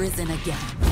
risen again.